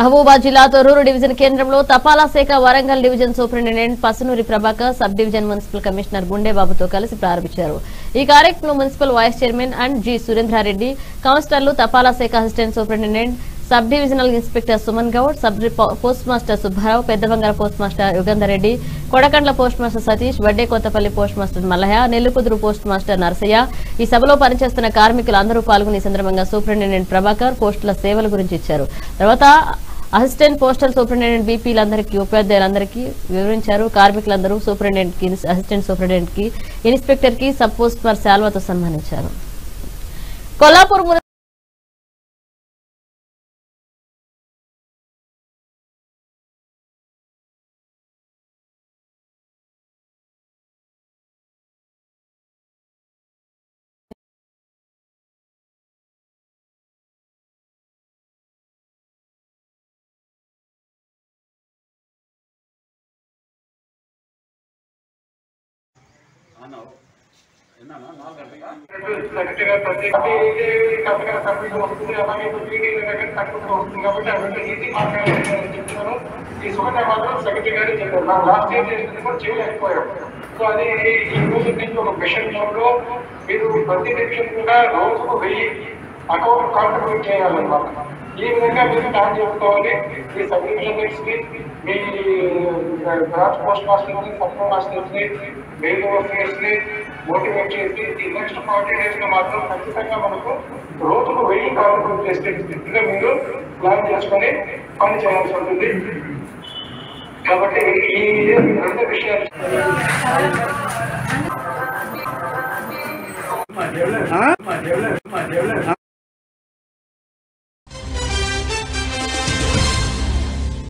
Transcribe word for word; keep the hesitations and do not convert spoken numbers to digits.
Abu Bajila, Rural Division Kendra Blut, Apala Seka, Warangal Division Superintendent Pasunuri Prabhakar, Subdivision Municipal Commissioner Gunde Babu to Kalasi Prabhicharu. E. Correct Municipal Vice Chairman and G. Surendra Reddy, Councillor Apala Seka Assistant Superintendent, Subdivisional Inspector Sumanga, Sub Postmaster Subhara, Pedavanga Postmaster Yogandhreddy, Kodakandla Postmaster Satish, Vadekothapali Postmaster Malaya, Nelupudru Postmaster Narsaya, Isabulo Panichestuna Karmikulandaru Palguni Sandra Manga Superintendent Prabhakar, Postla Sevalu Gurinchi Icharu. Ravata Assistant Postal Superintendent B P Landariki, Upadyayulandariki, Vivarincharu, Karmikulandaru, Superintendent ki, Assistant Superintendent ki, Inspector ki, Sub Postmaster Salvato Sammanincharu. Kolhapur I We draft postmaster, submaster, mail overseas, motivated the next forty days to Matro, Pakistan, road to very powerful tested in the middle, plan just for it, on channels of the day. Covered a year, another vision. My development, my development, my development.